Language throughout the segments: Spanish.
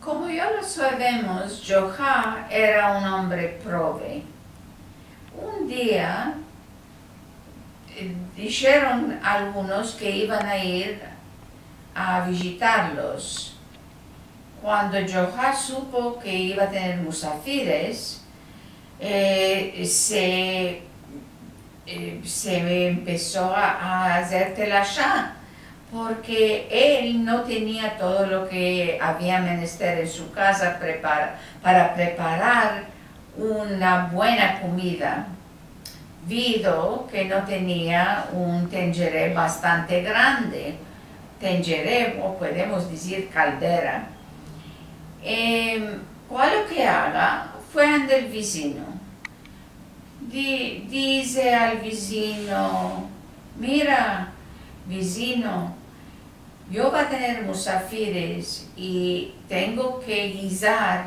Como ya lo sabemos, Djoha era un hombre prove. Un día dijeron algunos que iban a ir a visitarlos. Cuando Djoha supo que iba a tener musafires, se empezó a hacer telasha, porque él no tenía todo lo que había menester en su casa para preparar una buena comida, vido que no tenía un tengeré bastante grande, tengeré, o podemos decir caldera. Cual que haga, fue ante el vecino. Dice al vecino: mira, vecino, yo voy a tener musafires y tengo que guisar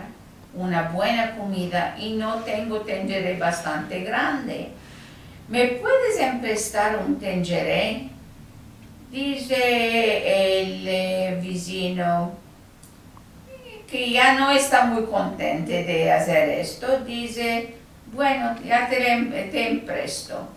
una buena comida y no tengo tengeré bastante grande. ¿Me puedes prestar un tengeré? Dice el vecino, que ya no está muy contento de hacer esto. Dice: bueno, ya te empresto.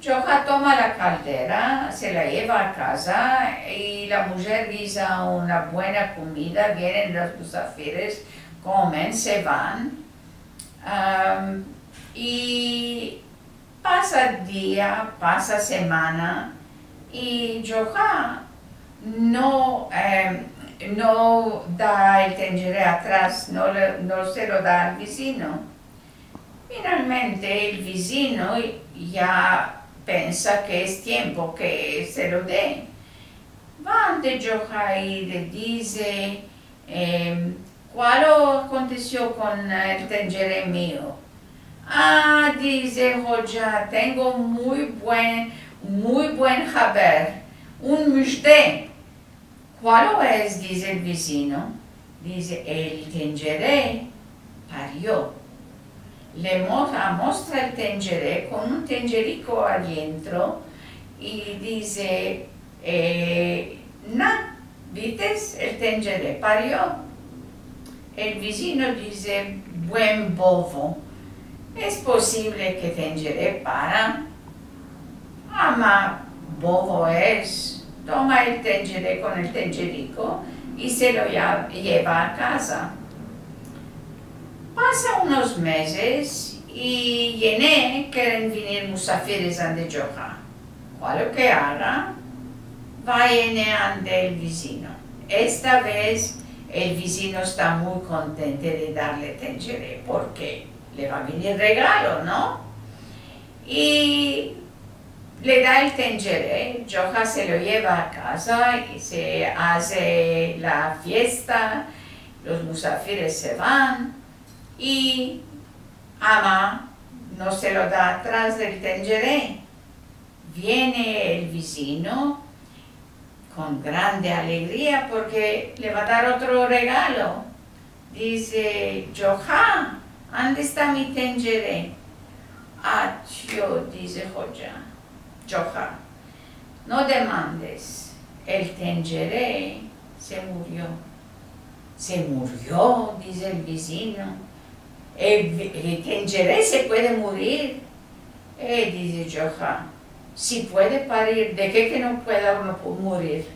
Djoha toma la caldera, se la lleva a casa y la mujer guisa una buena comida, vienen los musafires, comen, se van. Y pasa día, pasa semana y Djoha no da el tengeré atrás, no se lo da al vecino. Finalmente el vecino ya pensa que es tiempo que se lo dé. Va ante Djoha y le dice: ¿cuál aconteció con el tengeré mío? Ah, dice Djoha, tengo muy buen haber, un mushdé. ¿Cuál es? Dice el vecino. Dice: el tengeré parió. Le muestra el tengeré con un tengerico adentro y dice: nah, ¿vites? El tengeré parió. El vecino dice: buen bobo, es posible que tengeré para. Ama, bobo es. Toma el tengeré con el tengerico y se lo lleva a casa. Pasa unos meses y Yené quieren venir musafires ante Djoha. Cual que haga, va Yené ante el vecino. Esta vez el vecino está muy contento de darle tengeré, porque le va a venir regalo, ¿no? Y le da el tengeré, Djoha se lo lleva a casa y se hace la fiesta, los musafires se van. Y ama no se lo da atrás del tengeré. Viene el vecino con grande alegría porque le va a dar otro regalo. Dice: Djoha, ¿dónde está mi tengeré? Ah, tío, dice Djoha, no demandes, el tengeré se murió. Se murió, dice el vecino. El tengeré se puede morir. Dice Djoha, si puede parir, ¿de qué que no pueda uno morir?